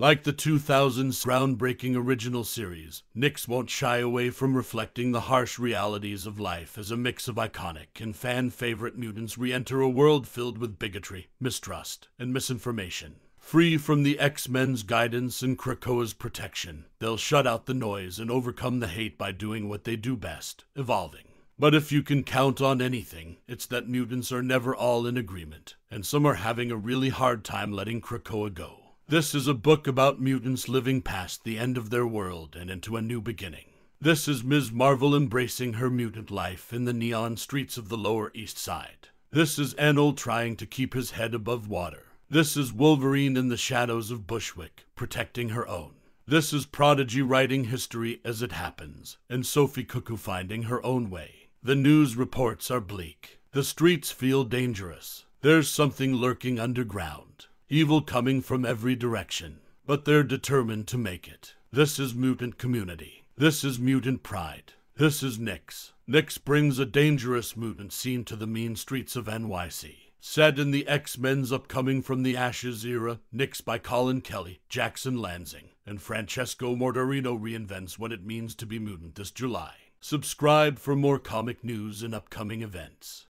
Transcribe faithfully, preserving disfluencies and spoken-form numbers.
Like the two thousands groundbreaking original series, Nix won't shy away from reflecting the harsh realities of life as a mix of iconic and fan-favorite mutants re-enter a world filled with bigotry, mistrust, and misinformation. Free from the X-Men's guidance and Krakoa's protection, they'll shut out the noise and overcome the hate by doing what they do best, evolving. But if you can count on anything, it's that mutants are never all in agreement, and some are having a really hard time letting Krakoa go. This is a book about mutants living past the end of their world and into a new beginning. This is Miz Marvel embracing her mutant life in the neon streets of the Lower East Side. This is Anole trying to keep his head above water. This is Wolverine in the shadows of Bushwick, protecting her own. This is Prodigy writing history as it happens, and Sophie Cuckoo finding her own way. The news reports are bleak. The streets feel dangerous. There's something lurking underground. Evil coming from every direction, but they're determined to make it. This is mutant community. This is mutant pride. This is Nix. Nix brings a dangerous mutant scene to the mean streets of N Y C. Set in the X-Men's upcoming from the Ashes era, Nix by Colin Kelly, Jackson Lansing, and Francesco Mortarino reinvents what it means to be mutant this July. Subscribe for more comic news and upcoming events.